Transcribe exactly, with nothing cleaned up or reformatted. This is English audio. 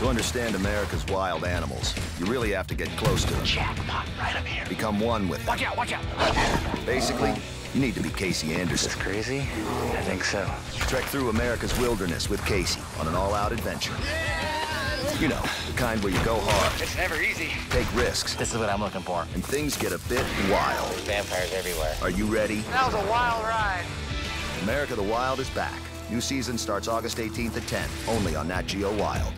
To understand America's wild animals, you really have to get close to them. Jackpot, right up here. Become one with them. Watch out, watch out! Basically, you need to be Casey Anderson. That's crazy? I think so. Trek through America's wilderness with Casey on an all-out adventure. Yeah! You know, the kind where you go hard. It's never easy. Take risks. This is what I'm looking for. And things get a bit wild. Vampires everywhere. Are you ready? That was a wild ride. America the Wild is back. New season starts August eighteenth at ten, only on Nat Geo Wild.